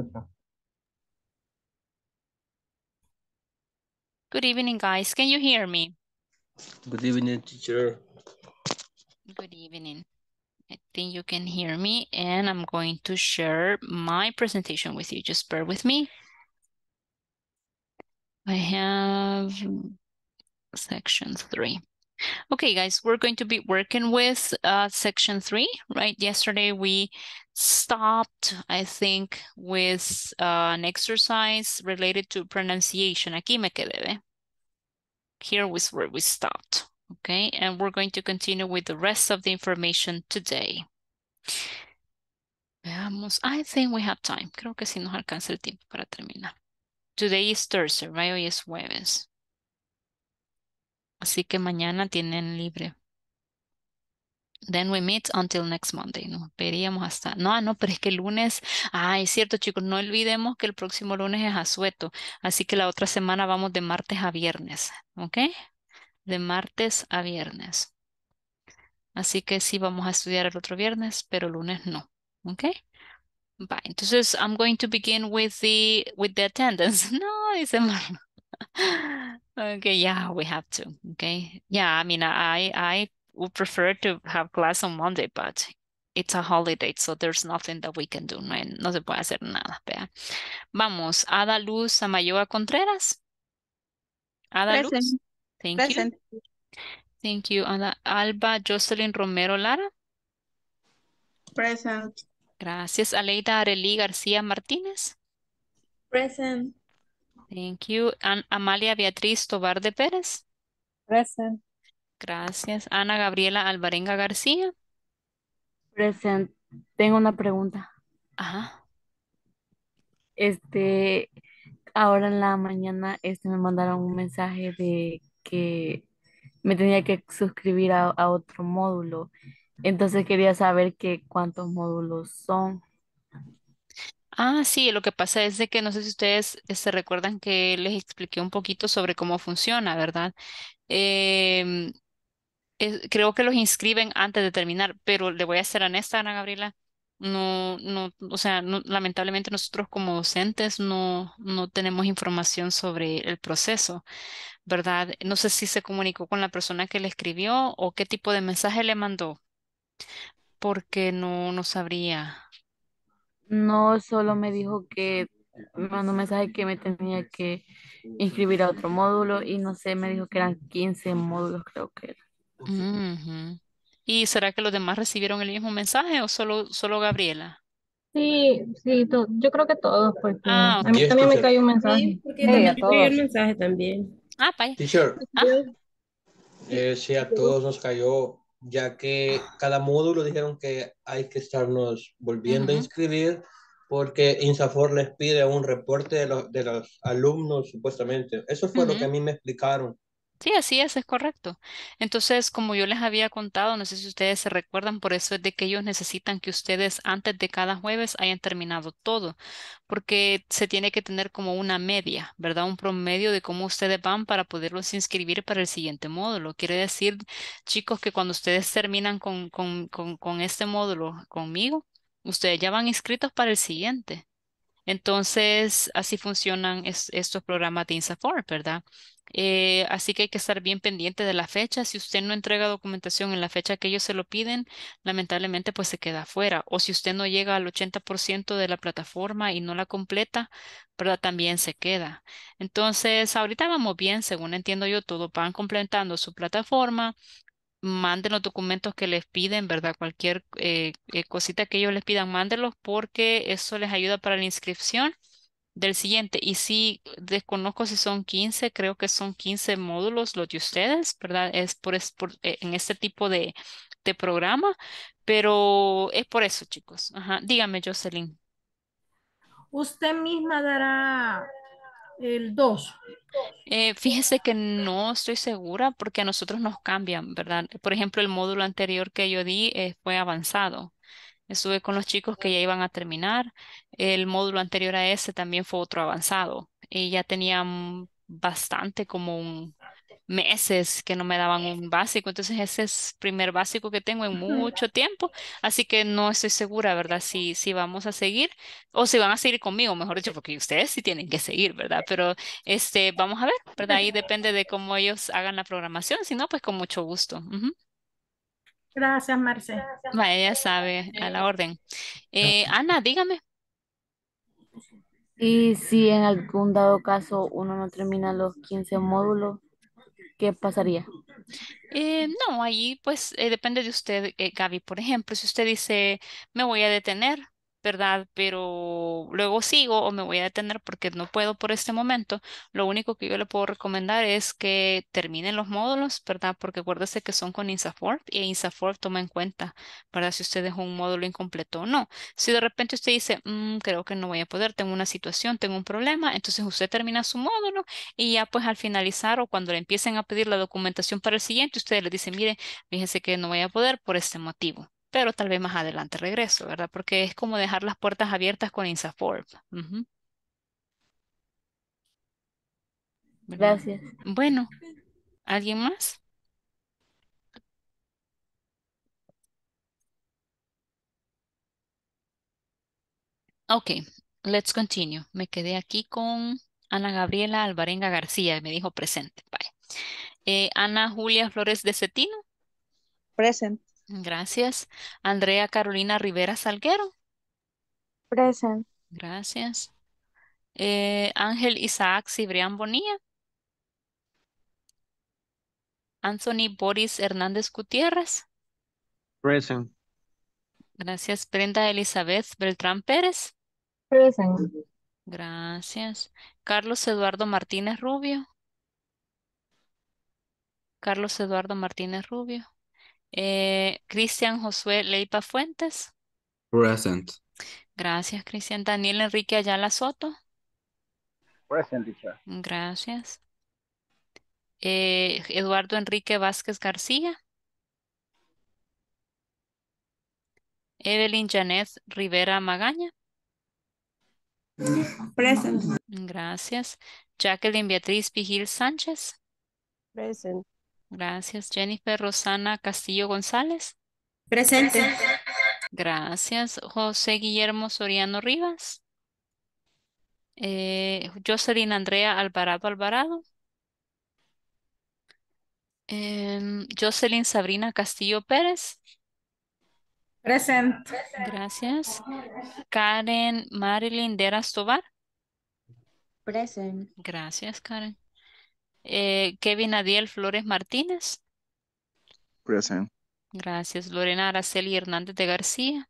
escucho. Good evening, guys. Can you hear me? Good evening, teacher. Good evening. I think you can hear me, and I'm going to share my presentation with you. Just bear with me. I have section 3. Okay, guys, we're going to be working with section 3, right? Yesterday we stopped, I think, with an exercise related to pronunciation. Aquí me quedé. Here was where we stopped, okay? And we're going to continue with the rest of the information today. Veamos. I think we have time. Creo que sí nos alcanza el tiempo para terminar. Today is Thursday, right? Hoy es jueves. Así que mañana tienen libre. Then we meet until next Monday. Nos veríamos hasta... No, no, pero es que el lunes... Ah, es cierto, chicos. No olvidemos que el próximo lunes es asueto. Así que la otra semana vamos de martes a viernes. ¿Ok? De martes a viernes. Así que sí vamos a estudiar el otro viernes, pero el lunes no. ¿Ok? Bye. Entonces, I'm going to begin with the attendance. No, dice Marlon. Okay, yeah, we have to. Okay, yeah, I mean, I would prefer to have class on Monday, but it's a holiday, so there's nothing that we can do. No se puede hacer nada. Vea. Vamos, Ada Luz Samayoa Contreras. Ada Present. Luz. Thank Present. You. Thank you, Ada. Alba Jocelyn Romero Lara. Present. Gracias. Aleida Arely García Martínez. Present. Thank you. Amalia Beatriz Tobar de Pérez. Present. Gracias. Ana Gabriela Alvarenga García. Present. Tengo una pregunta. Ajá. Ahora en la mañana me mandaron un mensaje de que me tenía que suscribir a otro módulo. Entonces quería saber cuántos módulos son. Ah, sí, lo que pasa es de que no sé si ustedes se recuerdan que les expliqué un poquito sobre cómo funciona, ¿verdad? Creo que los inscriben antes de terminar, pero le voy a ser honesta, Ana Gabriela. No, lamentablemente nosotros como docentes no tenemos información sobre el proceso, ¿verdad? No sé si se comunicó con la persona que le escribió o qué tipo de mensaje le mandó, porque no sabría. No, solo me dijo que me mandó un mensaje que me tenía que inscribir a otro módulo y no sé, me dijo que eran 15 módulos, creo que era. Uh-huh. ¿Y será que los demás recibieron el mismo mensaje o solo Gabriela? Sí, yo creo que todos, porque a mí también me cayó un mensaje. Sí, también me cayó un mensaje también. Ah, pay. Teacher. Ah. Sí, a todos nos cayó. Ya que cada módulo dijeron que hay que estarnos volviendo a inscribir porque INSAFORP les pide un reporte de los alumnos supuestamente. Eso fue lo que a mí me explicaron. Sí, así es correcto. Entonces, como yo les había contado, no sé si ustedes se recuerdan, por eso es de que ellos necesitan que ustedes antes de cada jueves hayan terminado todo, porque se tiene que tener como una media, ¿verdad? Un promedio de cómo ustedes van para poderlos inscribir para el siguiente módulo. Quiere decir, chicos, que cuando ustedes terminan con este módulo conmigo, ustedes ya van inscritos para el siguiente. Entonces, así funcionan estos programas de INSAFORP, ¿verdad? Así que hay que estar bien pendiente de la fecha. Si usted no entrega documentación en la fecha que ellos se lo piden, lamentablemente pues se queda afuera. O si usted no llega al 80% de la plataforma y no la completa, ¿verdad? También se queda. Entonces, ahorita vamos bien, según entiendo yo, todos van completando su plataforma. Manden los documentos que les piden, ¿verdad? Cualquier cosita que ellos les pidan, mándenlos porque eso les ayuda para la inscripción del siguiente. Y sí, desconozco si son 15, creo que son 15 módulos los de ustedes, ¿verdad? Es por en este tipo de programa, pero es por eso, chicos. Ajá. Dígame, Jocelyn. ¿Usted misma dará el 2? Fíjese que no estoy segura porque a nosotros nos cambian, ¿verdad? Por ejemplo, el módulo anterior que yo di fue avanzado. Estuve con los chicos que ya iban a terminar. El módulo anterior a ese también fue otro avanzado. Y ya tenían bastante como un meses que no me daban un básico, entonces ese es el primer básico que tengo en mucho tiempo, así que no estoy segura, ¿verdad? Si vamos a seguir o si van a seguir conmigo, mejor dicho, porque ustedes sí tienen que seguir, ¿verdad? Pero vamos a ver, ¿verdad? Ahí depende de cómo ellos hagan la programación, si no, pues con mucho gusto. Uh-huh. Gracias, Marce. Vaya, ya sabe, a la orden. Ana, dígame. Y si en algún dado caso uno no termina los 15 módulos, ¿qué pasaría? No, ahí pues depende de usted, Gaby. Por ejemplo, si usted dice, me voy a detener, ¿verdad? Pero luego sigo o me voy a detener porque no puedo por este momento. Lo único que yo le puedo recomendar es que terminen los módulos, ¿verdad? Porque acuérdese que son con INSAFORP y INSAFORP toma en cuenta, ¿verdad? Si usted dejó un módulo incompleto o no. Si de repente usted dice, creo que no voy a poder, tengo una situación, tengo un problema, entonces usted termina su módulo y ya pues al finalizar o cuando le empiecen a pedir la documentación para el siguiente, ustedes le dicen, mire, fíjense que no voy a poder por este motivo. Pero tal vez más adelante regreso, ¿verdad? Porque es como dejar las puertas abiertas con INSAFORP. Uh-huh. Gracias. Bueno, ¿alguien más? Ok, let's continue. Me quedé aquí con Ana Gabriela Alvarenga García, me dijo presente. Vale. Ana Julia Flores de Cetino. Presente. Gracias. Andrea Carolina Rivera Salguero. Present. Gracias. Ángel Isaac Cibrián Bonilla. Anthony Boris Hernández Gutiérrez. Present. Gracias. Brenda Elizabeth Beltrán Pérez. Present. Gracias. Carlos Eduardo Martínez Rubio. Carlos Eduardo Martínez Rubio. Cristian Josué Leipa Fuentes. Present. Gracias, Cristian. Daniel Enrique Ayala Soto. Present, teacher. Gracias. Eduardo Enrique Vázquez García. Evelyn Janet Rivera Magaña. Present. Gracias. Jacqueline Beatriz Vigil Sánchez. Present. Gracias. Jennifer Rosana Castillo González. Presente. Gracias. José Guillermo Soriano Rivas. Jocelyn Andrea Alvarado Alvarado. Jocelyn Sabrina Castillo Pérez. Presente. Gracias. Karen Marilyn Deras Tobar. Presente. Gracias, Karen. Kevin Adiel Flores Martínez. Present. Gracias. Lorena Araceli Hernández de García.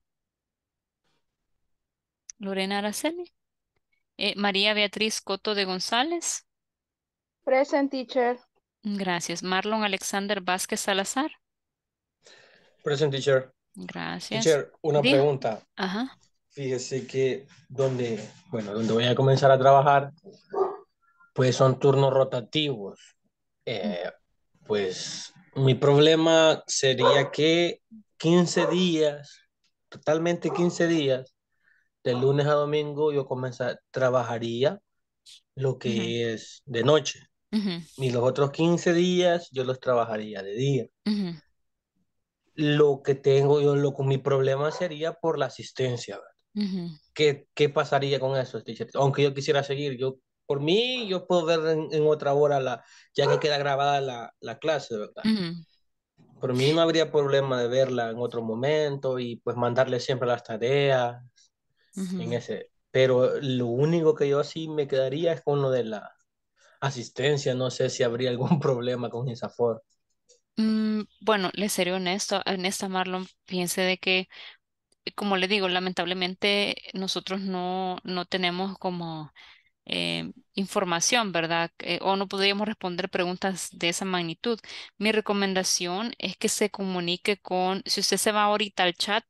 Lorena Araceli. María Beatriz Coto de González. Present, teacher. Gracias. Marlon Alexander Vázquez Salazar. Present, teacher. Gracias. Teacher, una pregunta. Ajá. Fíjese que donde voy a comenzar a trabajar, pues son turnos rotativos. Pues mi problema sería que 15 días, totalmente 15 días, de lunes a domingo yo trabajaría lo que uh-huh. es de noche. Uh-huh. Y los otros 15 días yo los trabajaría de día. Uh-huh. Lo que tengo yo, mi problema sería por la asistencia. Uh-huh. ¿Qué pasaría con eso? Aunque yo quisiera seguir, por mí, yo puedo ver en otra hora, ya que queda grabada la clase, ¿verdad? Uh-huh. Por mí no habría problema de verla en otro momento y pues mandarle siempre las tareas. Uh-huh. Pero lo único que yo sí me quedaría es con lo de la asistencia. No sé si habría algún problema con INSAFORP. Bueno, le seré honesta, Marlon, piense de que, como le digo, lamentablemente nosotros no tenemos como... información, ¿verdad? O no podríamos responder preguntas de esa magnitud. Mi recomendación es que se comunique si usted se va ahorita al chat,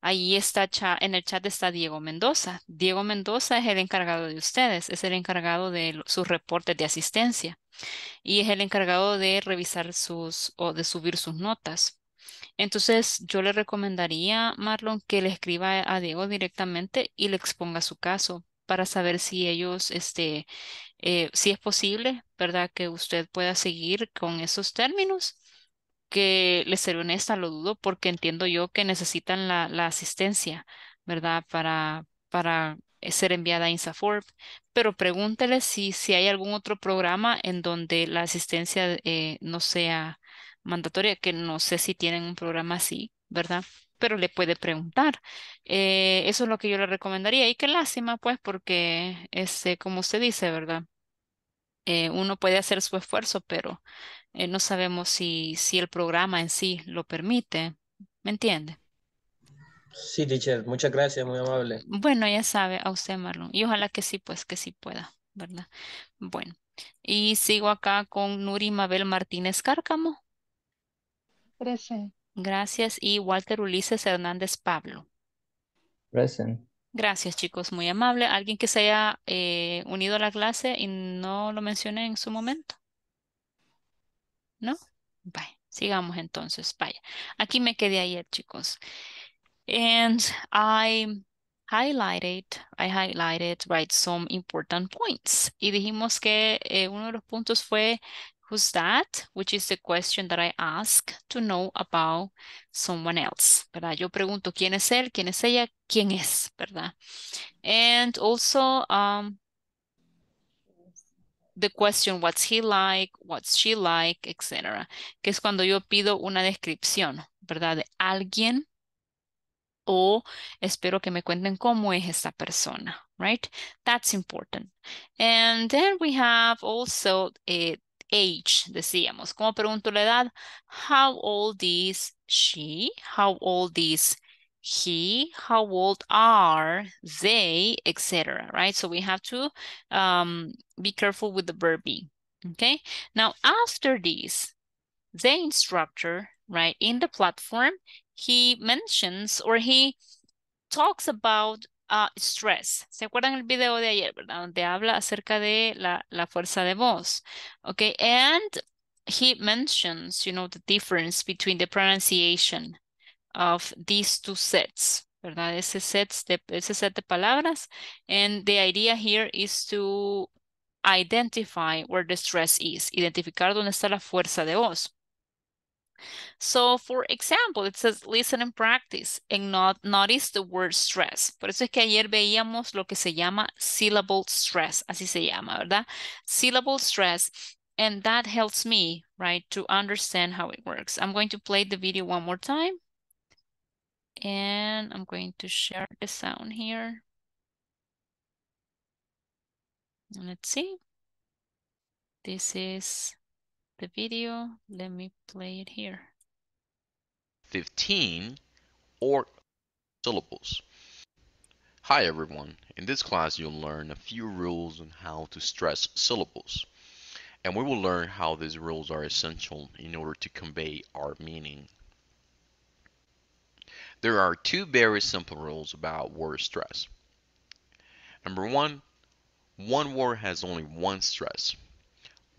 ahí está, en el chat está Diego Mendoza. Diego Mendoza es el encargado de ustedes, es el encargado de sus reportes de asistencia y es el encargado de revisar de subir sus notas. Entonces, yo le recomendaría, Marlon, que le escriba a Diego directamente y le exponga su caso. para saber si ellos, si es posible, ¿verdad? Que usted pueda seguir con esos términos. Que les seré honesta, lo dudo, porque entiendo yo que necesitan la asistencia, ¿verdad? Para ser enviada a INSAFORP, pero pregúntele si hay algún otro programa en donde la asistencia no sea mandatoria, que no sé si tienen un programa así, ¿verdad? Pero le puede preguntar. Eso es lo que yo le recomendaría. Y qué lástima, pues, porque, como usted dice, ¿verdad? Uno puede hacer su esfuerzo, pero no sabemos si el programa en sí lo permite. ¿Me entiende? Sí, teacher. Muchas gracias. Muy amable. Bueno, ya sabe, a usted, Marlon. Y ojalá que sí, pues, que sí pueda, ¿verdad? Bueno. Y sigo acá con Nuri Mabel Martínez Cárcamo. Present. Gracias. Y Walter Ulises Hernández Pablo. Present. Gracias, chicos. Muy amable. ¿Alguien que se haya unido a la clase y no lo mencioné en su momento? ¿No? Bye. Sigamos entonces. Vaya. Aquí me quedé ayer, chicos. And I highlighted, right, some important points. Y dijimos que uno de los puntos fue who's that, which is the question that I ask to know about someone else, ¿verdad? Yo pregunto quién es él, quién es ella, quién es, ¿verdad? And also the question, what's he like, what's she like, etc. Que es cuando yo pido una descripción, ¿verdad? De alguien o espero que me cuenten cómo es esta persona, right? That's important. And then we have also age, decíamos. ¿Cómo pregunto la edad? How old is she? How old is he? How old are they? Etc. Right? So we have to be careful with the verb be. Okay? Now, after this, the instructor, right, in the platform, he mentions or he talks about stress. ¿Se acuerdan el video de ayer, verdad? Donde habla acerca de la fuerza de voz. Okay, and he mentions, you know, the difference between the pronunciation of these two sets, ¿verdad? Ese set de palabras. And the idea here is to identify where the stress is. Identificar dónde está la fuerza de voz. So, for example, it says listen and practice and notice the word stress. Por eso es que ayer veíamos lo que se llama syllable stress. Así se llama, ¿verdad? Syllable stress. And that helps me, right, to understand how it works. I'm going to play the video one more time. And I'm going to share the sound here. Let's see. This is the video. Let me play it here. 15 or syllables. Hi everyone. In this class you'll learn a few rules on how to stress syllables. And we will learn how these rules are essential in order to convey our meaning. There are two very simple rules about word stress. Number one, one word has only one stress.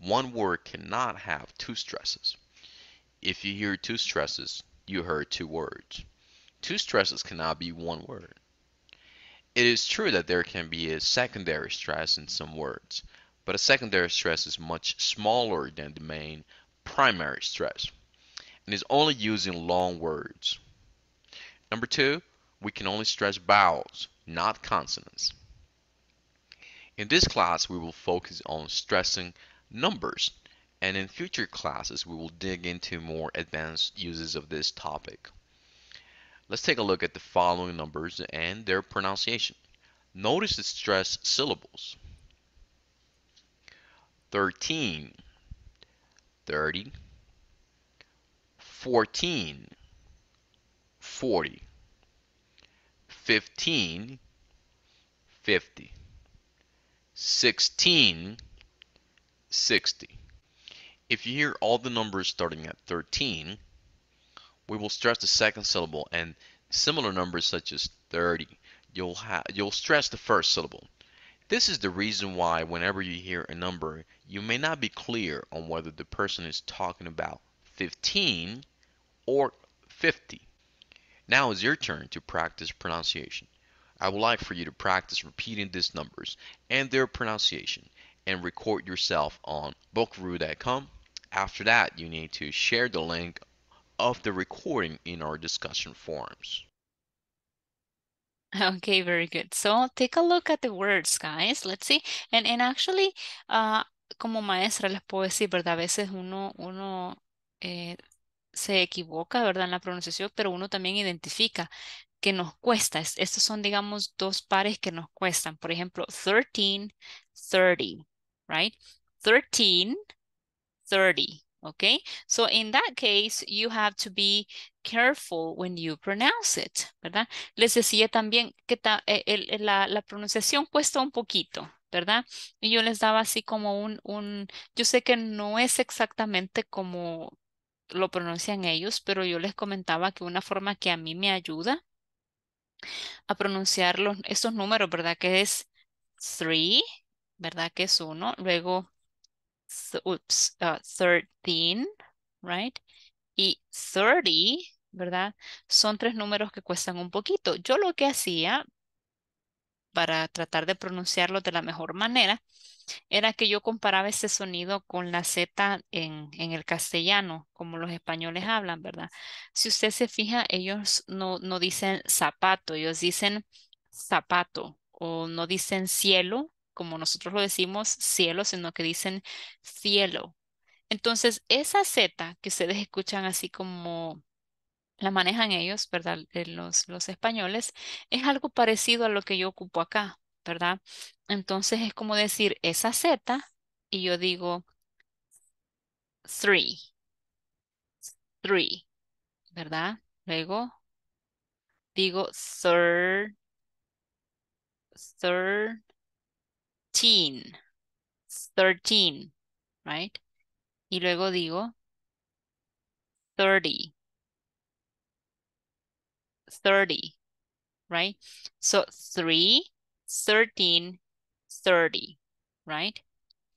One word cannot have two stresses. If you hear two stresses, you heard two words. Two stresses cannot be one word. It is true that there can be a secondary stress in some words, but a secondary stress is much smaller than the main primary stress and is only used in long words. Number two, we can only stress vowels, not consonants. In this class, we will focus on stressing numbers, and in future classes we will dig into more advanced uses of this topic. Let's take a look at the following numbers and their pronunciation. Notice the stressed syllables. 13, 30, 14, 40, 15, 50, 16, 60. If you hear all the numbers starting at 13, we will stress the second syllable, and similar numbers such as 30, you'll stress the first syllable. This is the reason why whenever you hear a number, you may not be clear on whether the person is talking about 15 or 50. Now it's your turn to practice pronunciation. I would like for you to practice repeating these numbers and their pronunciation and record yourself on bookroo.com. After that, you need to share the link of the recording in our discussion forums. Okay, very good. So take a look at the words, guys. Let's see. And actually, como maestra les puedo decir, ¿verdad? A veces uno se equivoca, ¿verdad? En la pronunciación, pero uno también identifica que nos cuesta. Estos son, digamos, dos pares que nos cuestan. Por ejemplo, 13, 30, right? 13, 30, okay? So in that case, you have to be careful when you pronounce it, ¿verdad? Les decía también que la pronunciación cuesta un poquito, ¿verdad? Y yo les daba así como yo sé que no es exactamente como lo pronuncian ellos, pero yo les comentaba que una forma que a mí me ayuda a pronunciar estos números, ¿verdad? Que es 3, ¿verdad? Que es 1, luego 13, right? Y 30, ¿verdad? Son 3 números que cuestan un poquito. Yo lo que hacía para tratar de pronunciarlos de la mejor manera era que yo comparaba ese sonido con la Z en el castellano, como los españoles hablan, ¿verdad? Si usted se fija, ellos no dicen zapato, ellos dicen zapato, o no dicen cielo, como nosotros lo decimos cielo, sino que dicen cielo. Entonces, esa Z que ustedes escuchan así como la manejan ellos, ¿verdad? Los españoles, es algo parecido a lo que yo ocupo acá, ¿verdad? Entonces es como decir esa Z y yo digo 3, ¿verdad? Luego digo 13, right? Y luego digo 30, right? So 3, 13, 30, right?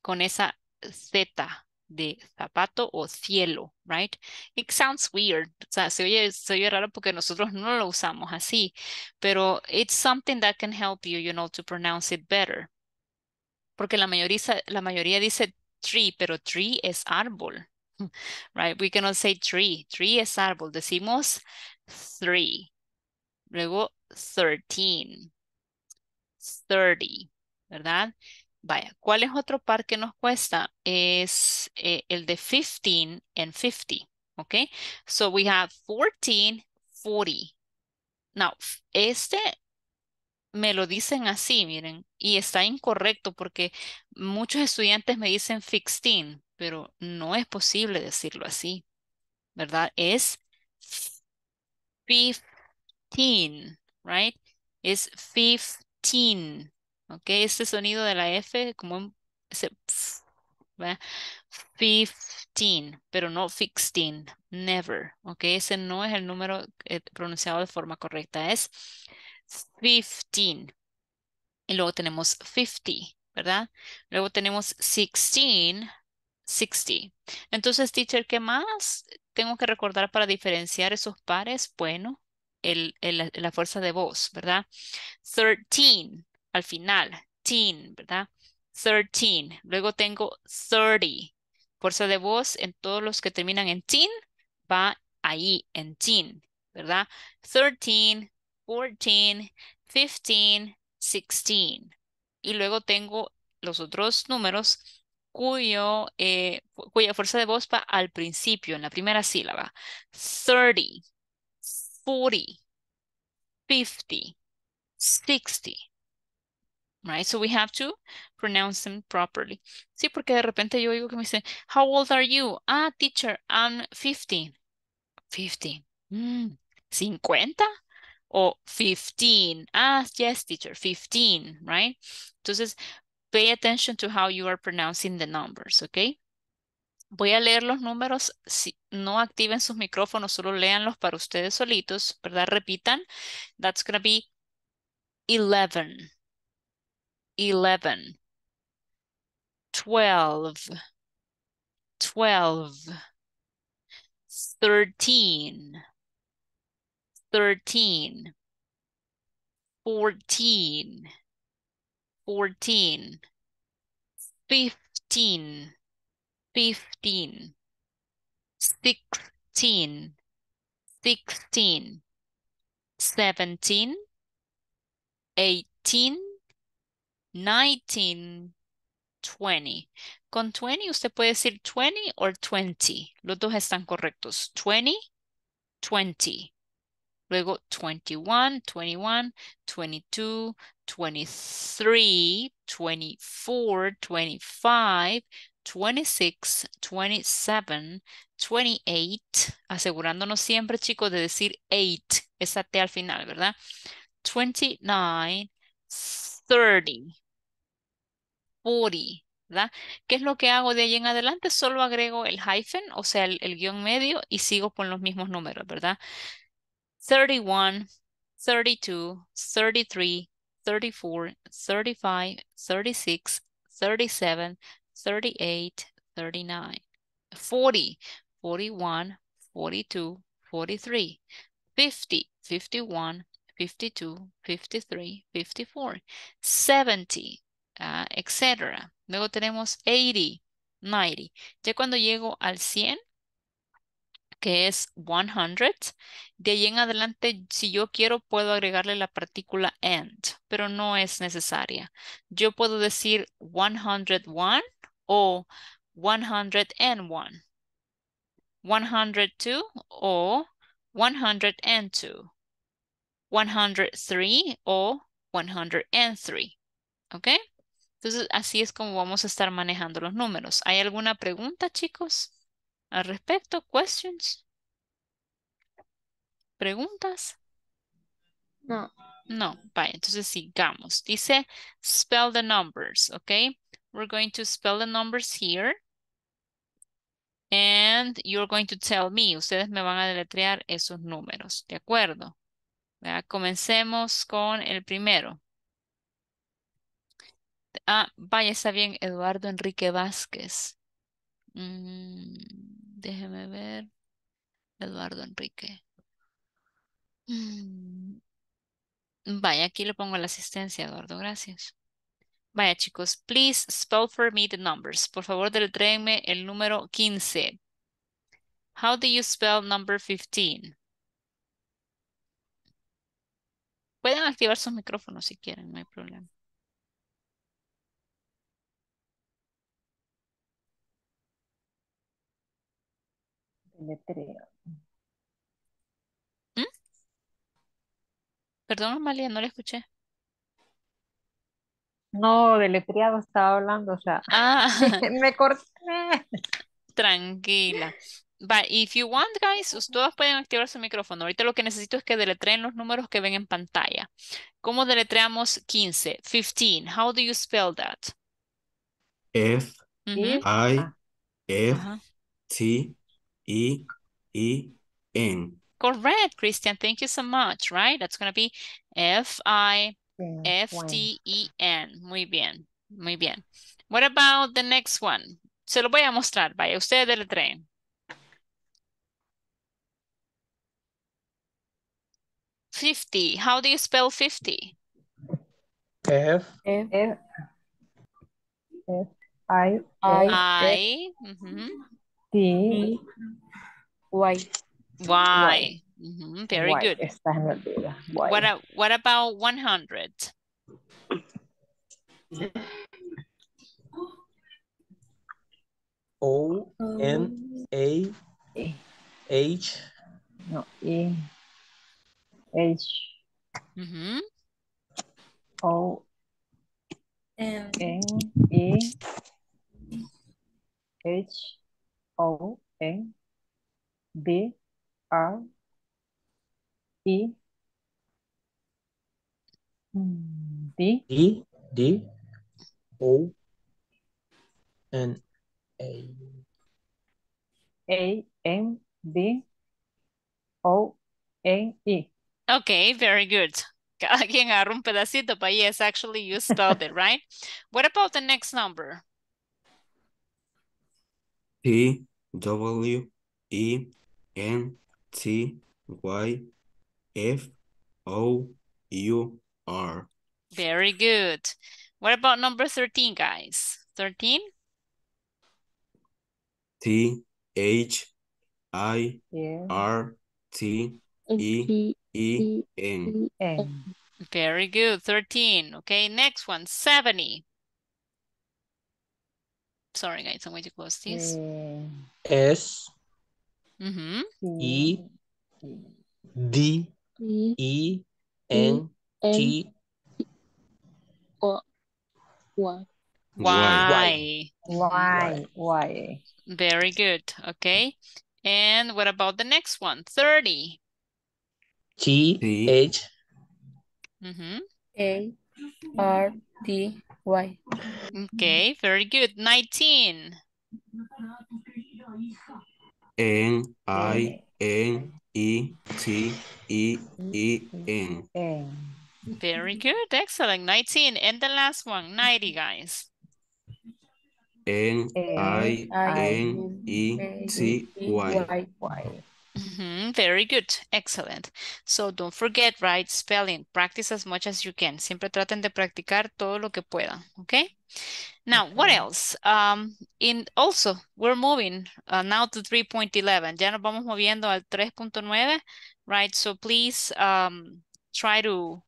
Con esa Z de zapato o cielo, right? It sounds weird. O sea, se oye raro porque nosotros no lo usamos así, pero it's something that can help you, you know, to pronounce it better. Porque la mayoría dice tree, pero tree es árbol, right? We cannot say tree. Tree es árbol. Decimos 3. Luego 13, 30, ¿verdad? Vaya, ¿cuál es otro par que nos cuesta? Es el de 15 and 50, ¿ok? So we have 14, 40. Now, este me lo dicen así, miren, y está incorrecto porque muchos estudiantes me dicen 15, pero no es posible decirlo así, ¿verdad? Es 15, right? Es 15. Ok, este sonido de la F como ese, ¿verdad? 15, pero no 16, never. Ok, ese no es el número pronunciado de forma correcta, es 15. Y luego tenemos 50, ¿verdad? Luego tenemos 16, 60. Entonces, teacher, ¿qué más tengo que recordar para diferenciar esos pares? Bueno, la fuerza de voz, ¿verdad? 13. Al final, teen, ¿verdad? 13. Luego tengo 30. Fuerza de voz en todos los que terminan en teen va ahí, en teen, ¿verdad? 13, 14, 15, 16. Y luego tengo los otros números cuya fuerza de voz va al principio, en la primera sílaba. 30, 40, 50, 60. Right, so we have to pronounce them properly. Sí, porque de repente yo digo que me dicen, how old are you? Ah, teacher, I'm 15. 15. 50 o 15. Ah, yes, teacher, 15, right? Entonces, pay attention to how you are pronouncing the numbers, okay? Voy a leer los números. Si no activen sus micrófonos, solo léanlos para ustedes solitos, ¿verdad? Repitan. That's going to be 11. 11, 12, 13, 13, 14, 15, 16, 17, 18, 19, 20. Con 20 usted puede decir 20 o 20. Los dos están correctos. 20, 20. Luego 21, 21, 22, 23, 24, 25, 26, 27, 28. Asegurándonos siempre, chicos, de decir 8. Esa T al final, ¿verdad? 29, 30, 40, ¿verdad? ¿Qué es lo que hago de ahí en adelante? Solo agrego el hyphen, o sea, el guión medio, y sigo con los mismos números, ¿verdad? 31, 32, 33, 34, 35, 36, 37, 38, 39, 40, 41, 42, 43, 50, 51, 52, 53, 54, 70, etc. Luego tenemos 80, 90. Ya cuando llego al 100, que es 100, de ahí en adelante, si yo quiero, puedo agregarle la partícula and, pero no es necesaria. Yo puedo decir 101 o 101, 102 o 102. 103 o 103, ¿ok? Entonces, así es como vamos a estar manejando los números. ¿Hay alguna pregunta, chicos, al respecto? ¿Questions? ¿Preguntas? No. No, vaya, entonces sigamos. Dice, spell the numbers, ¿ok? We're going to spell the numbers here. And you're going to tell me. Ustedes me van a deletrear esos números, ¿de acuerdo? ¿Ya? Comencemos con el primero. Ah, vaya, está bien, Eduardo Enrique Vázquez. Déjeme ver. Eduardo Enrique. Vaya, aquí le pongo la asistencia, Eduardo, gracias. Vaya, chicos, please spell for me the numbers. Por favor, deletréenme el número 15. How do you spell number 15? Pueden activar sus micrófonos si quieren, no hay problema. Deletreo. Perdón, Amalia, no la escuché. No, deletreado estaba hablando, o sea. Ah. Me corté. Tranquila. But if you want, guys, todos pueden activar su micrófono. Ahorita lo que necesito es que deletreen los números que ven en pantalla. ¿Cómo deletreamos 15? 15. How do you spell that? F-I-F-T-E-E-N. Correct, Christian. Thank you so much, right? That's going to be F-I-F-T-E-N. Muy bien, muy bien. What about the next one? Se lo voy a mostrar, vaya. Ustedes deletreen. How do you spell 50? F I T Y Y. Very good. What about 100? O N A H. No, E. H O N E H O N B R E D D O N A N B O N E. Okay, very good. Cada quien agarra un pedacito, but yes, actually you spelled it, right? What about the next number? P-W-E-N-T-Y-F-O-U-R. are. Very good. What about number 13, guys? 13? T-H-I-R-T-E-E-N. Very good. 13. Okay, next one. 70. Sorry, guys, I'm going to close this. S-E-D-E-N-T-Y. Very good. Okay. And what about the next one? 30. T-H-A-R-T-Y. Okay, very good. 19. N-I-N-E-T-E-E-N. Very good, excellent. 19. And the last one, 90, guys. N-I-N-E-T-Y. Very good, excellent. So don't forget, right, spelling. Practice as much as you can. Siempre traten de practicar todo lo que puedan, okay? Now, what else? Also, we're moving now to 3.11. Ya nos vamos moviendo al 3.9, right? So please try to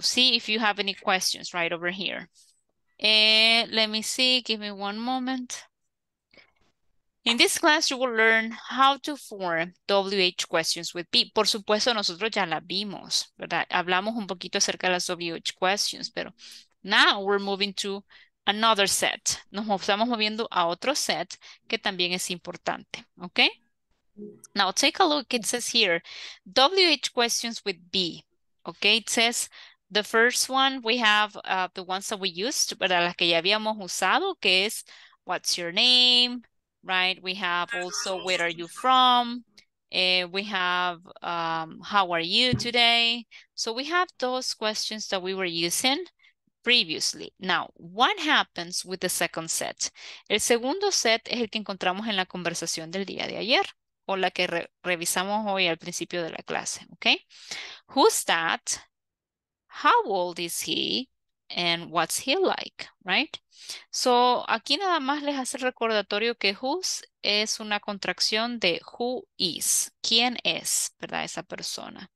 see if you have any questions right over here. Let me see, give me one moment. In this class, you will learn how to form WH questions with be. Por supuesto, nosotros ya la vimos, ¿verdad? Hablamos un poquito acerca de las WH questions, pero now we're moving to another set. Nos estamos moviendo a otro set que también es importante, ¿ok? Now, take a look. It says here, WH questions with be, okay? It says, the first one, we have the ones that we used, ¿verdad? Las que ya habíamos usado, que es, what's your name? Right, we have also, where are you from? We have, how are you today? So we have those questions that we were using previously. Now, what happens with the second set? El segundo set es el que encontramos en la conversación del día de ayer, o la que revisamos hoy al principio de la clase, okay? Who's that? How old is he? And what's he like, right? So, aquí nada más les hace el recordatorio que who's es una contracción de who is. ¿Quién es, verdad, esa persona?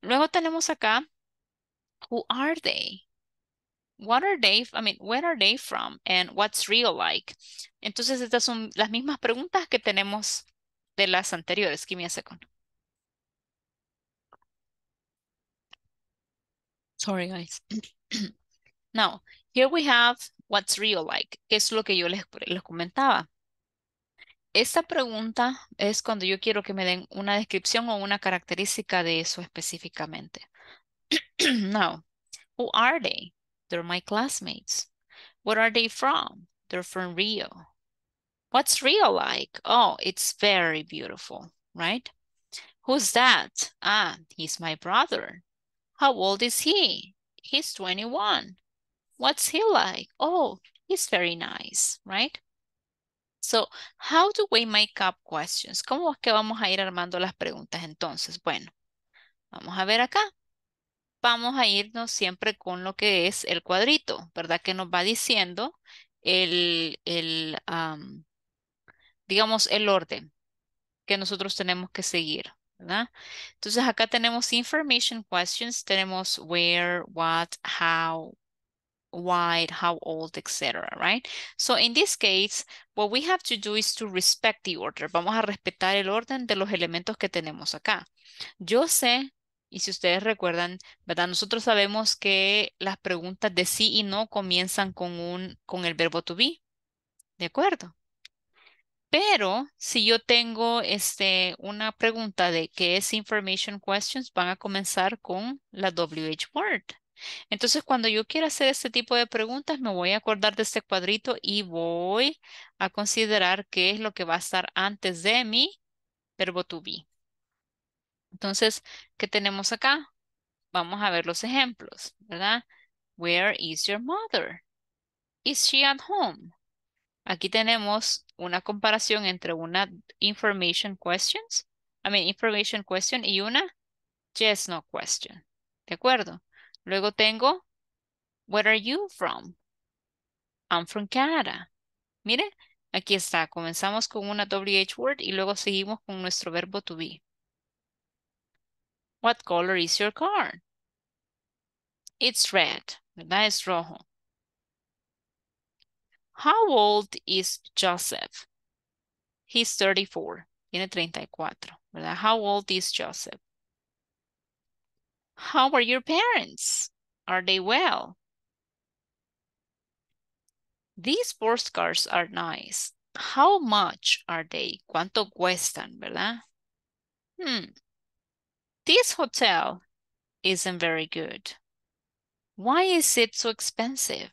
Luego tenemos acá, who are they? What are they, I mean, where are they from? And what's real like? Entonces, estas son las mismas preguntas que tenemos de las anteriores. Give me a second. Sorry, guys. Now, here we have what's real like, que es lo que yo les comentaba. Esta pregunta es cuando yo quiero que me den una descripción o una característica de eso específicamente. Now, who are they? They're my classmates. What are they from? They're from Rio. What's Rio like? Oh, it's very beautiful, right? Who's that? Ah, he's my brother. How old is he? He's 21. What's he like? Oh, he's very nice, right? So, how do we make up questions? ¿Cómo es que vamos a ir armando las preguntas entonces? Bueno, vamos a ver acá. Vamos a irnos siempre con lo que es el cuadrito, ¿verdad? Que nos va diciendo digamos, el orden que nosotros tenemos que seguir, ¿verdad? Entonces, acá tenemos information questions. Tenemos where, what, how, why, how old, etc., right? So in this case, what we have to do is to respect the order. Vamos a respetar el orden de los elementos que tenemos acá. Yo sé, y si ustedes recuerdan, ¿verdad? Nosotros sabemos que las preguntas de sí y no comienzan con el verbo to be, ¿de acuerdo? Pero si yo tengo una pregunta de qué es information questions, van a comenzar con la WH word. Entonces, cuando yo quiera hacer este tipo de preguntas, me voy a acordar de este cuadrito y voy a considerar qué es lo que va a estar antes de mi verbo to be. Entonces, ¿qué tenemos acá? Vamos a ver los ejemplos, ¿verdad? Where is your mother? Is she at home? Aquí tenemos una comparación entre una information question y una yes, no question. ¿De acuerdo? Luego tengo, where are you from? I'm from Canada. Mire, aquí está. Comenzamos con una WH word y luego seguimos con nuestro verbo to be. What color is your car? It's red, ¿verdad? Es rojo. How old is Joseph? He's 34. Tiene 34, ¿verdad? How old is Joseph? How are your parents? Are they well? These postcards are nice. How much are they? ¿Cuánto cuestan, verdad? This hotel isn't very good. Why is it so expensive?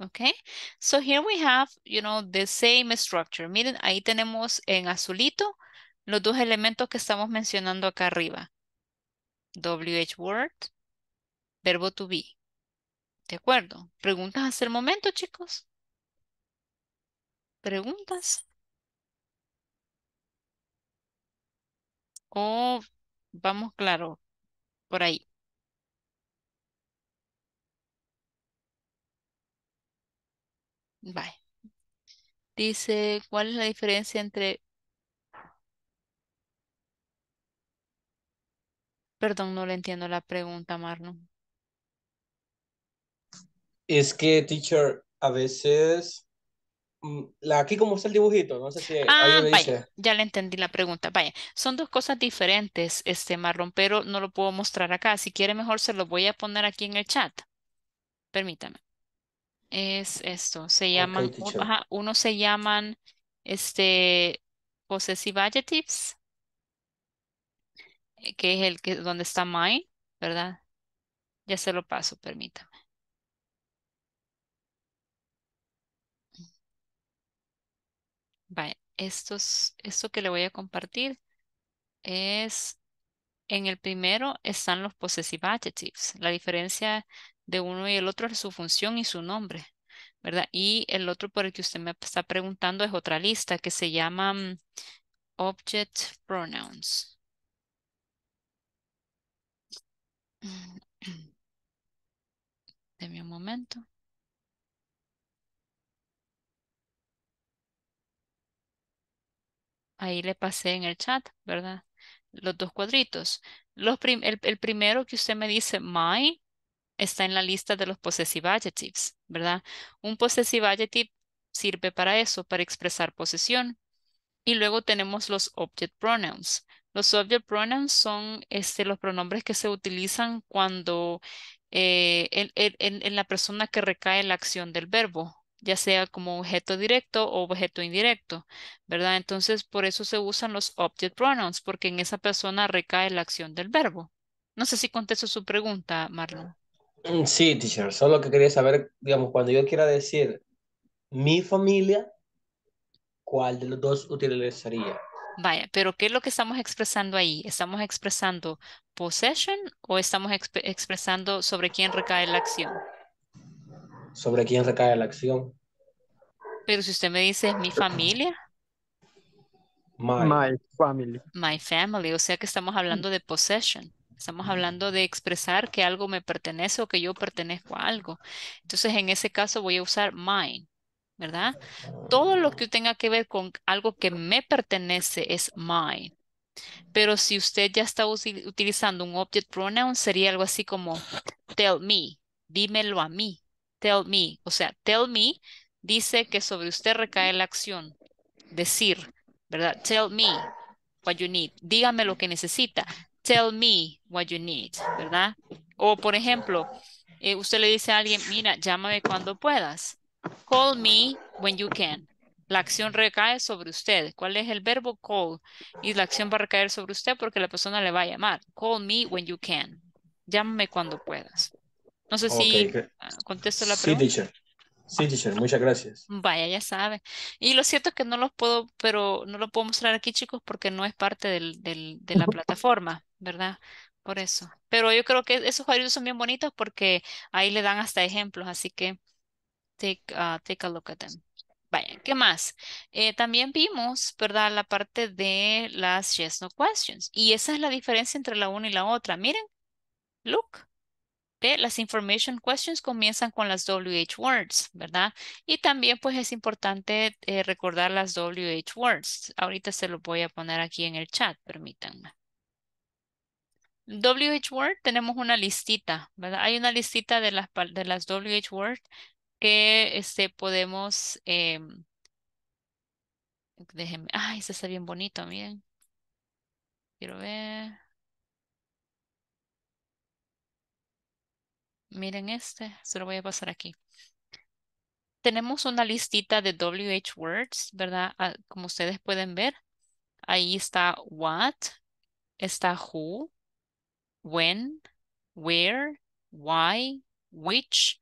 Okay, so here we have, you know, the same structure. Miren, ahí tenemos en azulito los dos elementos que estamos mencionando acá arriba. WH word, verbo to be. ¿De acuerdo? ¿Preguntas hasta el momento, chicos? ¿Preguntas? O vamos claro por ahí. Bye. Dice, ¿cuál es la diferencia entre... Perdón, no le entiendo la pregunta, Marlon. Es que, teacher, a veces... Aquí como está el dibujito, no sé si ahí lo dice. Ya le entendí la pregunta. Vaya, son dos cosas diferentes, Marlon, pero no lo puedo mostrar acá. Si quiere mejor se lo voy a poner aquí en el chat. Permítame. Es esto, se llaman, okay, uno se llaman possessive adjectives, que es el que donde está mine, ¿verdad? Ya se lo paso, permítame. Vaya, esto que le voy a compartir es, en el primero están los possessive adjectives. La diferencia de uno y el otro es su función y su nombre, ¿verdad? Y el otro por el que usted me está preguntando es otra lista que se llama Object Pronouns. Deme un momento. Ahí le pasé en el chat, ¿verdad? Los dos cuadritos. El primero que usted me dice, my, está en la lista de los possessive adjectives, ¿verdad? Un possessive adjective sirve para eso, para expresar posesión. Y luego tenemos los object pronouns. Los object pronouns son los pronombres que se utilizan cuando en la persona que recae la acción del verbo, ya sea como objeto directo o objeto indirecto, ¿verdad? Entonces, por eso se usan los object pronouns, porque en esa persona recae la acción del verbo. No sé si contesto su pregunta, Marlon. Sí, teacher, solo que quería saber, digamos, cuando yo quiera decir mi familia, ¿cuál de los dos utilizaría? Vaya, pero ¿qué es lo que estamos expresando ahí? ¿Estamos expresando possession o estamos expresando sobre quién recae la acción? Sobre quién recae la acción. Pero si usted me dice mi familia. My family. My family, o sea que estamos hablando de possession. Estamos hablando de expresar que algo me pertenece o que yo pertenezco a algo. Entonces, en ese caso voy a usar mine, ¿verdad? Todo lo que tenga que ver con algo que me pertenece es mine. Pero si usted ya está utilizando un object pronoun, sería algo así como tell me, dímelo a mí, tell me. O sea, tell me dice que sobre usted recae la acción, decir, ¿verdad? Tell me what you need, dígame lo que necesita. Tell me what you need, ¿verdad? O, por ejemplo, usted le dice a alguien, mira, llámame cuando puedas. Call me when you can. La acción recae sobre usted. ¿Cuál es el verbo? Call. Y la acción va a recaer sobre usted porque la persona le va a llamar. Call me when you can. Llámame cuando puedas. No sé si contesto la pregunta. Sí, teacher. Sí, teacher, muchas gracias. Vaya, ya sabe. Y lo cierto es que no lo puedo mostrar aquí, chicos, porque no es parte de la plataforma, ¿verdad? Por eso. Pero yo creo que esos cuadritos son bien bonitos porque ahí le dan hasta ejemplos, así que take a look at them. Vaya, ¿qué más? También vimos, ¿verdad? La parte de las yes, no questions. Y esa es la diferencia entre la una y la otra. Miren, look. ¿Ve? Las information questions comienzan con las WH words, ¿verdad? Y también pues es importante recordar las WH words. Ahorita se los voy a poner aquí en el chat, permítanme. WH word, tenemos una listita, ¿verdad? Hay una listita de las WH word que podemos... déjenme... ¡Ay, este está bien bonito! Miren. Quiero ver... Miren este, se lo voy a pasar aquí. Tenemos una listita de WH words, ¿verdad? Como ustedes pueden ver, ahí está what, está who, when, where, why, which,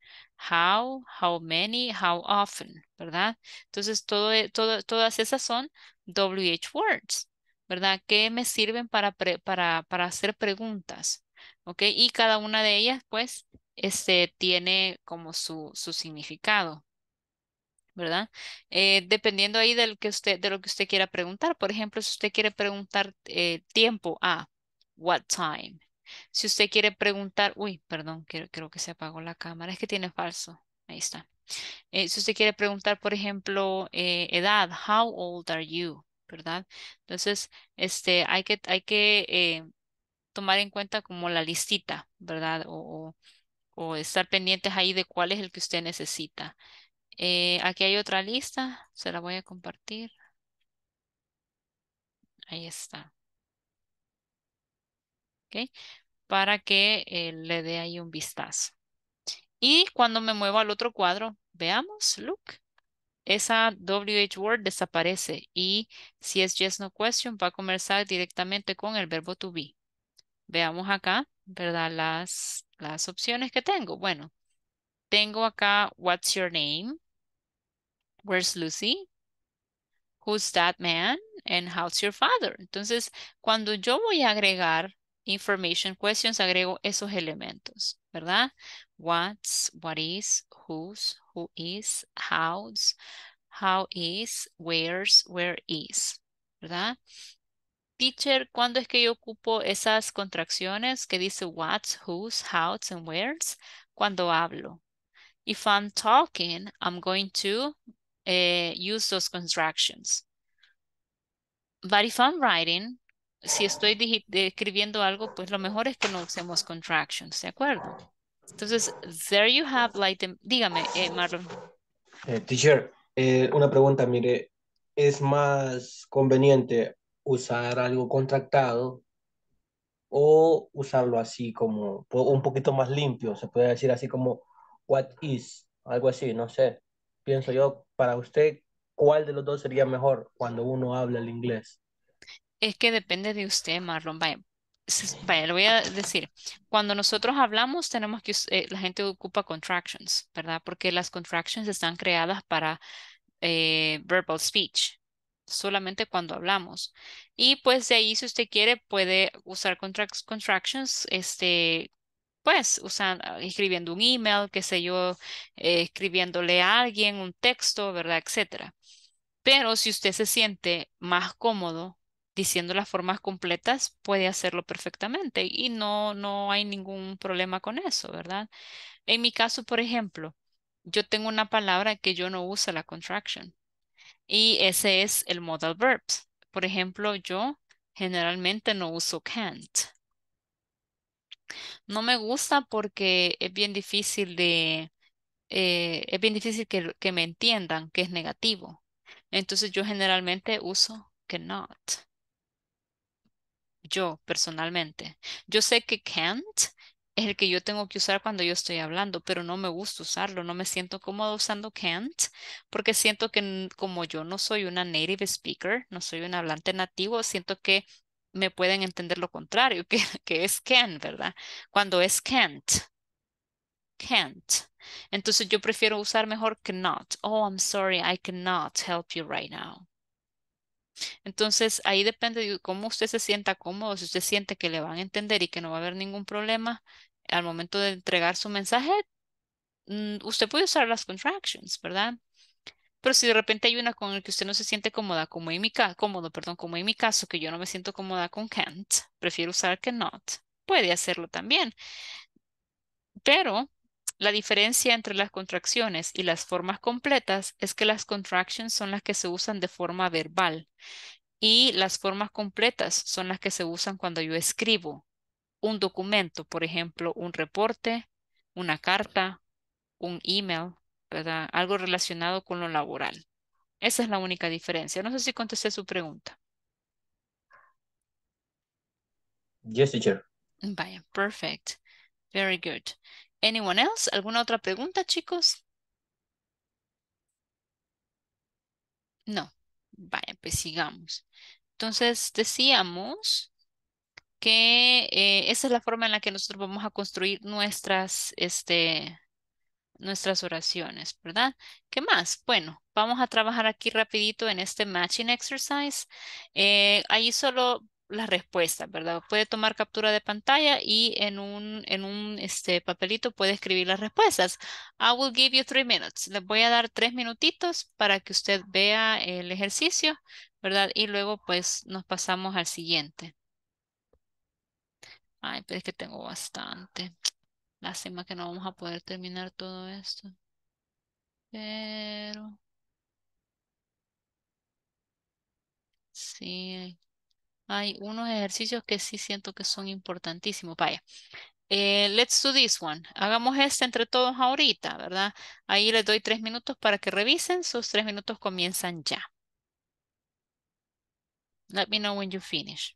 how many, how often, ¿verdad? Entonces, todas esas son WH words, ¿verdad? Que me sirven para hacer preguntas, ¿ok? Y cada una de ellas, pues, tiene como su significado, ¿verdad? Dependiendo ahí de lo que usted quiera preguntar. Por ejemplo, si usted quiere preguntar tiempo a what time. Si usted quiere preguntar, uy, perdón, creo que se apagó la cámara, es que tiene falso. Ahí está. Si usted quiere preguntar, por ejemplo, edad, how old are you, ¿verdad? Entonces, hay que tomar en cuenta como la listita, ¿verdad? O estar pendientes ahí de cuál es el que usted necesita. Aquí hay otra lista, se la voy a compartir. Ahí está. ¿Okay? Para que le dé ahí un vistazo. Y cuando me muevo al otro cuadro, veamos, look, esa WH word desaparece y si es yes no question va a conversar directamente con el verbo to be. Veamos acá, ¿verdad? Las opciones que tengo. Bueno, tengo acá, what's your name? Where's Lucy? Who's that man? And how's your father? Entonces, cuando yo voy a agregar information questions, agrego esos elementos, ¿verdad? What's, what is, whose, who is, how's, how is, where's, where is, ¿verdad? Teacher, ¿cuándo es que yo ocupo esas contracciones que dice what's, who's, how's, and where's? Cuando hablo. If I'm talking, I'm going to use those contractions. But if I'm writing, si estoy escribiendo algo, pues lo mejor es que no usemos contractions, ¿de acuerdo? Entonces, there you have like the... Dígame, Marlon. Teacher, una pregunta, mire, ¿es más conveniente usar algo contractado o usarlo así como un poquito más limpio? Se puede decir así como what is, algo así, no sé. Pienso yo, para usted, ¿cuál de los dos sería mejor cuando uno habla el inglés? Es que depende de usted, Marlon. Vaya, le voy a decir, cuando nosotros hablamos tenemos que, la gente ocupa contractions, ¿verdad? Porque las contractions están creadas para verbal speech. Solamente cuando hablamos. Y pues de ahí, si usted quiere, puede usar contractions, pues escribiendo un email, qué sé yo, escribiéndole a alguien un texto, ¿verdad? Etcétera. Pero si usted se siente más cómodo diciendo las formas completas, puede hacerlo perfectamente y no hay ningún problema con eso, ¿verdad? En mi caso, por ejemplo, yo tengo una palabra que yo no uso la contraction. Y ese es el modal verb. Por ejemplo, yo generalmente no uso can't. No me gusta porque es bien difícil que me entiendan que es negativo. Entonces yo generalmente uso cannot. Yo personalmente. Yo sé que can't es el que yo tengo que usar cuando yo estoy hablando, pero no me gusta usarlo, no me siento cómoda usando can't, porque siento que como yo no soy una native speaker, no soy un hablante nativo, siento que me pueden entender lo contrario, que es can, ¿verdad? Cuando es can't. Entonces yo prefiero usar mejor cannot. Oh, I'm sorry, I cannot help you right now. Entonces ahí depende de cómo usted se sienta cómodo. Si usted siente que le van a entender y que no va a haber ningún problema al momento de entregar su mensaje, usted puede usar las contractions, ¿verdad? Pero si de repente hay una con la que usted no se siente cómoda, como en mi caso, que yo no me siento cómoda con can't, prefiero usar cannot. puede hacerlo también. Pero la diferencia entre las contracciones y las formas completas es que las contractions son las que se usan de forma verbal y las formas completas son las que se usan cuando yo escribo un documento, por ejemplo, un reporte, una carta, un email, ¿verdad? Algo relacionado con lo laboral. Esa es la única diferencia. No sé si contesté su pregunta. Yes, teacher. Vaya, perfect. Very good. Anyone else? ¿Alguna otra pregunta, chicos? No. Vaya, pues sigamos. Entonces, decíamos que esa es la forma en la que nosotros vamos a construir nuestras oraciones, ¿verdad? ¿Qué más? Bueno, vamos a trabajar aquí rapidito en este matching exercise. Ahí solo las respuestas, ¿verdad? Puede tomar captura de pantalla y en un papelito puede escribir las respuestas. I will give you 3 minutes. Les voy a dar 3 minutitos para que usted vea el ejercicio, ¿verdad? Y luego pues nos pasamos al siguiente. Ay, pero es que tengo bastante. Lástima que no vamos a poder terminar todo esto. Pero sí, hay unos ejercicios que sí siento que son importantísimos. Vaya, let's do this one. Hagamos este entre todos ahorita, ¿verdad? Ahí les doy 3 minutos para que revisen. Sus 3 minutos comienzan ya. Let me know when you finish.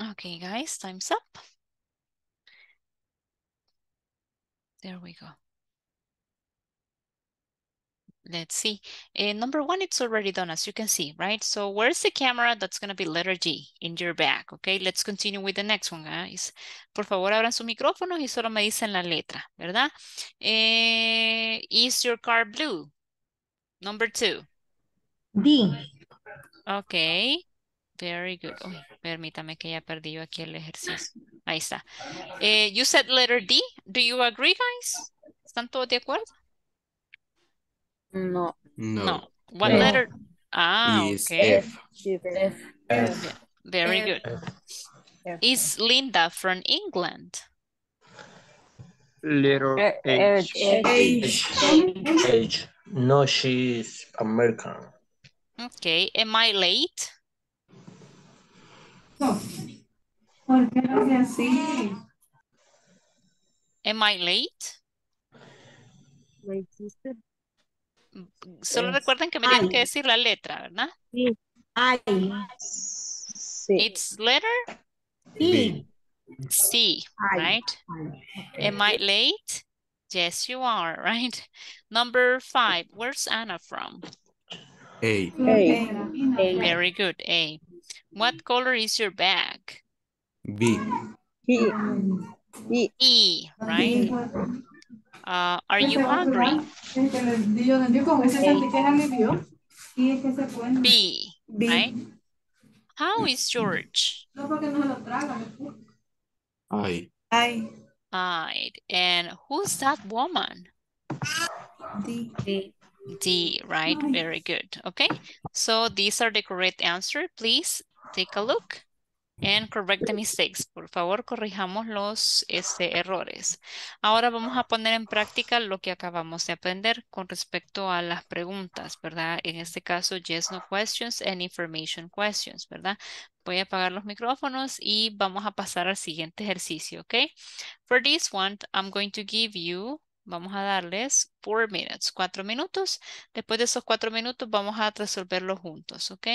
Okay, guys, time's up. There we go. Let's see. Number one, it's already done, as you can see, right? So where's the camera? That's going to be letter G in your bag, okay? Let's continue with the next one, guys. Por favor, abran sus micrófonos y solo me dicen la letra, ¿verdad? Is your car blue? Number 2. D. Okay. Very good. Uy, permítame que ya perdí yo aquí el ejercicio. Ahí está. You said letter D. Do you agree, guys? ¿Están todos de acuerdo? No. No. No. What no. letter? Ah, is okay. F. Very good. F. Is Linda from England? Letter H. H. No, she's American. Okay. Am I late? No. ¿Por qué lo que así? Am I late? ¿Lo hiciste? Solo recuerden que me tienen que decir la letra, ¿verdad? Sí. I. Sí. It's letter? E. C, right? Am I late? Yes, you are, right? Number 5. Where's Anna from? A. A. Very good. A. What color is your bag? B. E, right? Are you hungry? B, right? How is George? I. And who's that woman? D, right? Very good. Okay. So these are the correct answers. Please take a look and correct the mistakes. Por favor, corrijamos los errores. Ahora vamos a poner en práctica lo que acabamos de aprender con respecto a las preguntas, ¿verdad? En este caso, yes, no questions and information questions, ¿verdad? Voy a apagar los micrófonos y vamos a pasar al siguiente ejercicio, ¿ok? For this one, I'm going to give you... Vamos a darles 4 minutes, 4 minutos. Después de esos 4 minutos vamos a resolverlo juntos, ¿ok?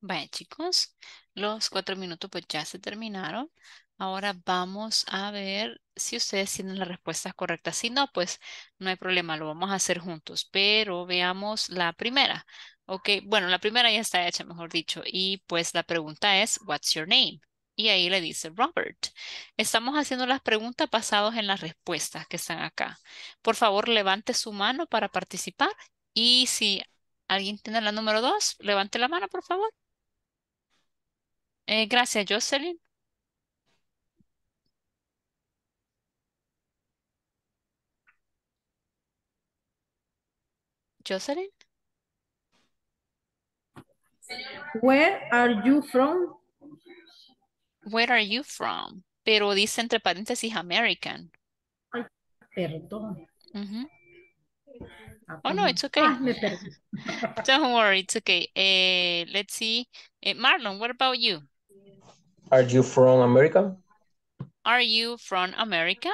Vaya chicos, los 4 minutos pues ya se terminaron. Ahora vamos a ver si ustedes tienen las respuestas correctas. Si no, pues no hay problema, lo vamos a hacer juntos. Pero veamos la primera. Ok, bueno, la primera ya está hecha, mejor dicho. Y pues la pregunta es, what's your name? Y ahí le dice Robert. Estamos haciendo las preguntas basadas en las respuestas que están acá. Por favor, levante su mano para participar. Y si alguien tiene la número 2, levante la mano, por favor. Gracias, Jocelyn. Jocelyn. Where are you from? Where are you from? Pero dice entre paréntesis American. Ay, perdón. Oh no, it's okay. Don't worry, it's okay. Let's see. Marlon, what about you? Are you from America? Are you from American?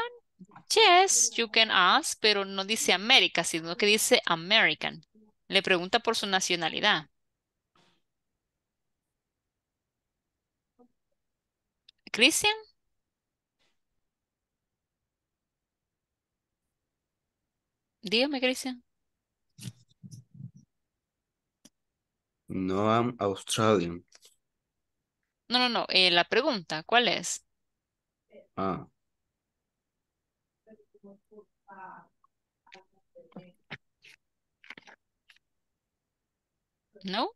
Yes, you can ask, pero no dice América, sino que dice American. Le pregunta por su nacionalidad. Christian? Dígame, Christian. No, I'm Australian. No, no, no. La pregunta, ¿cuál es? Ah. ¿No?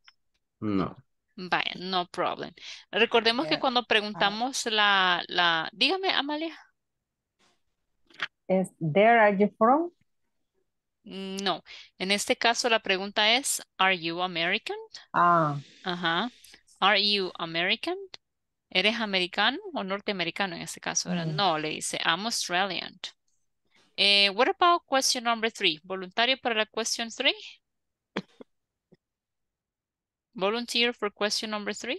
No. Vaya, no problem. Recordemos que cuando preguntamos la... Dígame, Amalia. Is there are you from? No. En este caso la pregunta es, ¿are you American? Ah. Ajá. ¿Are you American? ¿Eres americano o norteamericano en este caso? Mm. No, le dice, I'm Australian. What about question number 3? ¿Voluntario para la question 3? Volunteer for question number 3.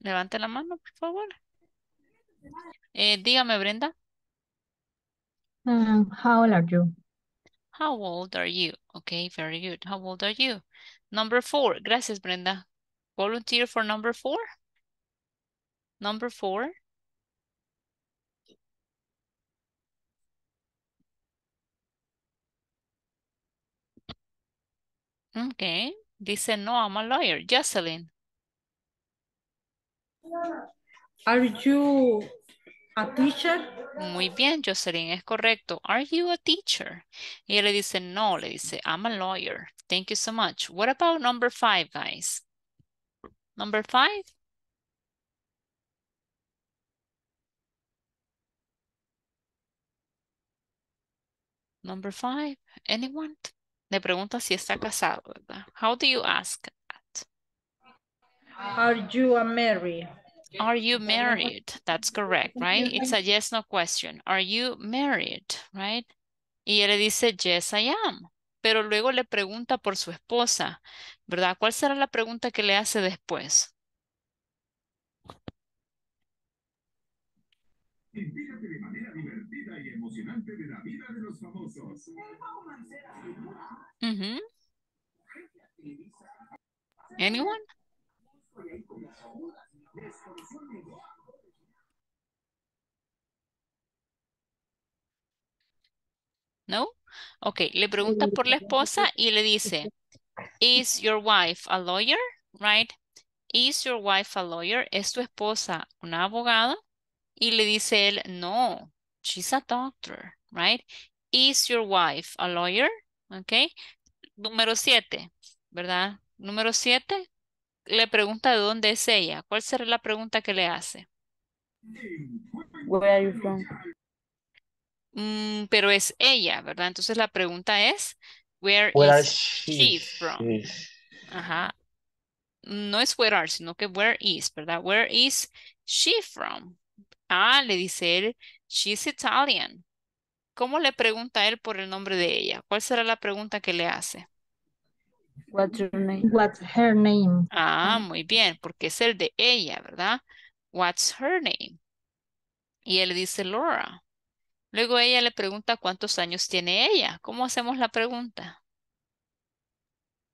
Levante la mano, por favor. Dígame, Brenda. How old are you? How old are you? Okay, very good. How old are you? Number 4. Gracias, Brenda. Volunteer for number 4. Number 4. Okay. Dice, no, I'm a lawyer. Jocelyn. Are you a teacher? Muy bien, Jocelyn, es correcto. Are you a teacher? Y él le dice, no, le dice, I'm a lawyer. Thank you so much. What about number 5, guys? Number 5? Number 5? Anyone? Le pregunta si está casado, ¿verdad? How do you ask that? Are you married? Are you married? That's correct, right? It's a yes, no question. Are you married, right? Y él le dice, yes, I am. Pero luego le pregunta por su esposa, ¿verdad? ¿Cuál será la pregunta que le hace después? Invítate de manera divertida y emocionante de la vida de los famosos. Anyone? No? Ok, le pregunta por la esposa y le dice, is your wife a lawyer? Right? Is your wife a lawyer? ¿Es tu esposa una abogada? Y le dice él, no, she's a doctor, right? Is your wife a lawyer? Ok. Número 7, ¿verdad? Número 7, le pregunta de dónde es ella. ¿Cuál será la pregunta que le hace? Where are you from? Pero es ella, ¿verdad? Entonces la pregunta es, where is she from? Ajá. No es where are, sino que where is, ¿verdad? Where is she from? Ah, le dice él, she's Italian. ¿Cómo le pregunta él por el nombre de ella? ¿Cuál será la pregunta que le hace? What's your name? What's her name? Ah, muy bien, porque es el de ella, ¿verdad? What's her name? Y él dice Laura. Luego ella le pregunta cuántos años tiene ella. ¿Cómo hacemos la pregunta?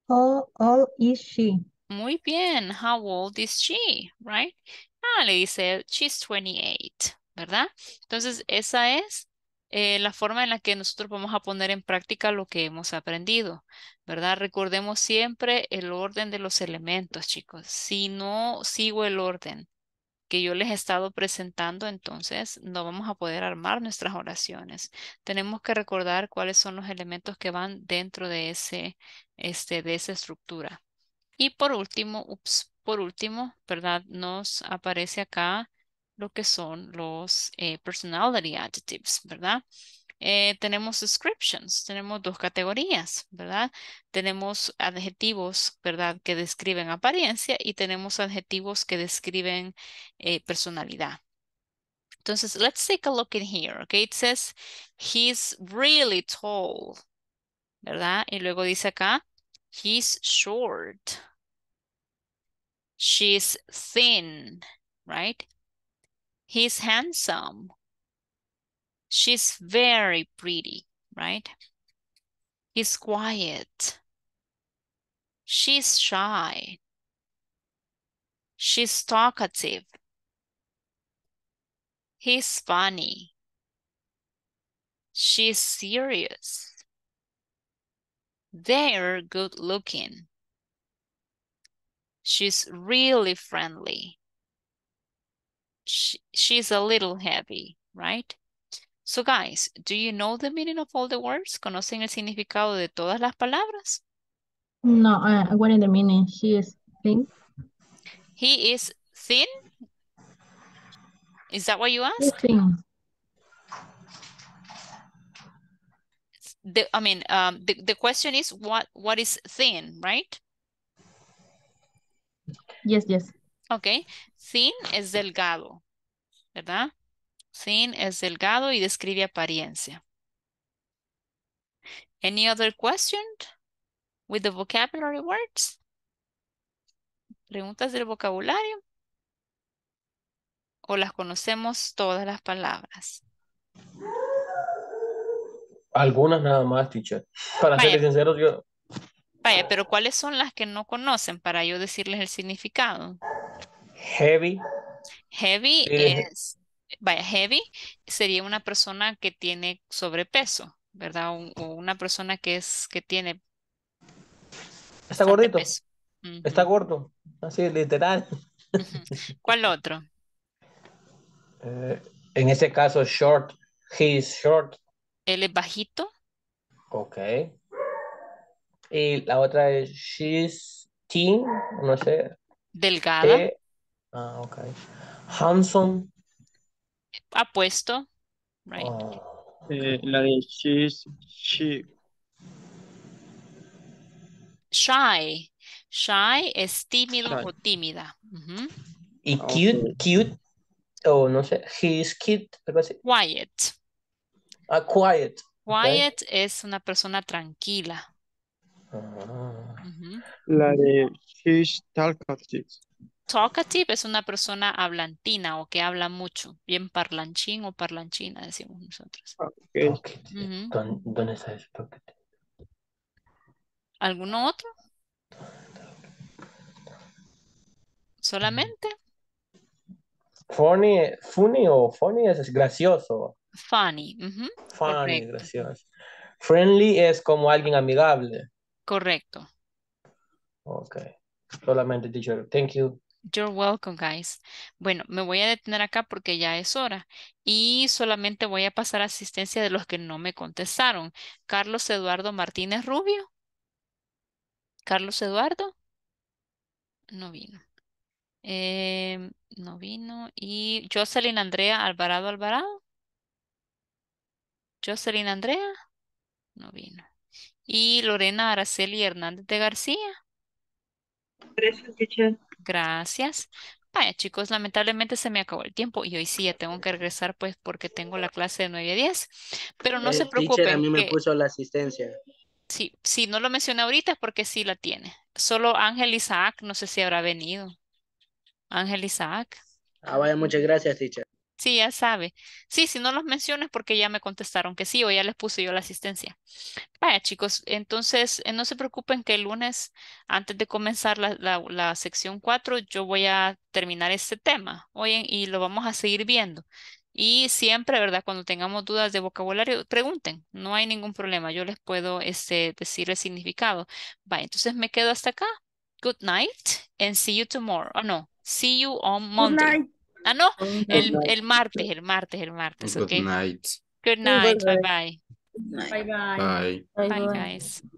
How old is she? Muy bien. How old is she? Right? Ah, le dice, she's 28. ¿Verdad? Entonces, esa es la forma en la que nosotros vamos a poner en práctica lo que hemos aprendido, ¿verdad? Recordemos siempre el orden de los elementos, chicos. Si no sigo el orden que yo les he estado presentando, entonces no vamos a poder armar nuestras oraciones. Tenemos que recordar cuáles son los elementos que van dentro de esa estructura. Y por último, ¿verdad? Nos aparece acá lo que son los personality adjectives, ¿verdad? Tenemos descriptions, tenemos dos categorías, ¿verdad? Tenemos adjetivos, ¿verdad? Que describen apariencia y tenemos adjetivos que describen personalidad. Entonces, let's take a look in here, okay? It says, he's really tall, ¿verdad? Y luego dice acá, he's short. She's thin, right? He's handsome. She's very pretty, right? He's quiet. She's shy. She's talkative. He's funny. She's serious. They're good looking. She's really friendly. She's a little heavy, right? So guys, do you know the meaning of all the words? ¿Conocen el significado de todas las palabras? No, what is the meaning? She is thin. He is thin? Is that what you asked? Thin. The question is what is thin, right? Yes, yes. Okay, thin es delgado, ¿verdad? Thin es delgado y describe apariencia. Any other question with the vocabulary words? ¿Preguntas del vocabulario? ¿O las conocemos todas las palabras? Algunas nada más, teacher. Para serles sinceros, yo... Vaya, pero ¿cuáles son las que no conocen para yo decirles el significado? Heavy. Heavy es, vaya, heavy sería una persona que tiene sobrepeso, ¿verdad? O una persona que tiene... Está gordito. Uh-huh. Está gordo, así literal. Uh-huh. ¿Cuál otro? En ese caso, short. He is short. Él es bajito. Ok. Y la otra es she's thin, no sé. Delgada. Ah, ok. Handsome. Apuesto. Right. Okay. La de she's shy. Shy es tímido o tímida. Uh-huh. Y cute. Oh, no sé. He's cute. Algo así. Quiet. Quiet. Quiet, okay. Es una persona tranquila. Uh-huh. La de she's talkative. Talkative es una persona hablantina o que habla mucho, bien parlanchín o parlanchina decimos nosotros. Okay. Uh-huh. ¿Dónde está eso? Talkative. ¿Alguno otro? ¿Solamente? Funny o funny es gracioso. Funny. Uh-huh. Funny, gracioso. Friendly es como alguien amigable. Correcto. Ok. Solamente, teacher. Thank you. You're welcome, guys. Bueno, me voy a detener acá porque ya es hora. Y solamente voy a pasar asistencia de los que no me contestaron. Carlos Eduardo Martínez Rubio. Carlos Eduardo. No vino. No vino. Y Jocelyn Andrea Alvarado Alvarado. Jocelyn Andrea. No vino. Y Lorena Araceli Hernández de García. Gracias, teacher. Gracias. Vaya, chicos, lamentablemente se me acabó el tiempo y hoy sí ya tengo que regresar pues porque tengo la clase de 9 a 10. Pero no se preocupen. Teacher, a mí me puso la asistencia. Sí, si no lo mencioné ahorita es porque sí la tiene. Solo Ángel Isaac, no sé si habrá venido. Ángel Isaac. Ah, vaya, muchas gracias, teacher. Sí, ya sabe. Sí, si no los mencionas porque ya me contestaron que sí o ya les puse yo la asistencia. Vaya, chicos, entonces no se preocupen que el lunes, antes de comenzar la sección 4, yo voy a terminar este tema, oye, y lo vamos a seguir viendo. Y siempre, ¿verdad? Cuando tengamos dudas de vocabulario, pregunten. No hay ningún problema. Yo les puedo decir el significado. Vaya, entonces me quedo hasta acá. Good night and see you tomorrow. Oh, no. See you on Monday. Ah, no. El martes. Okay. Good night. Good night. Bye-bye. Bye-bye. Bye, guys.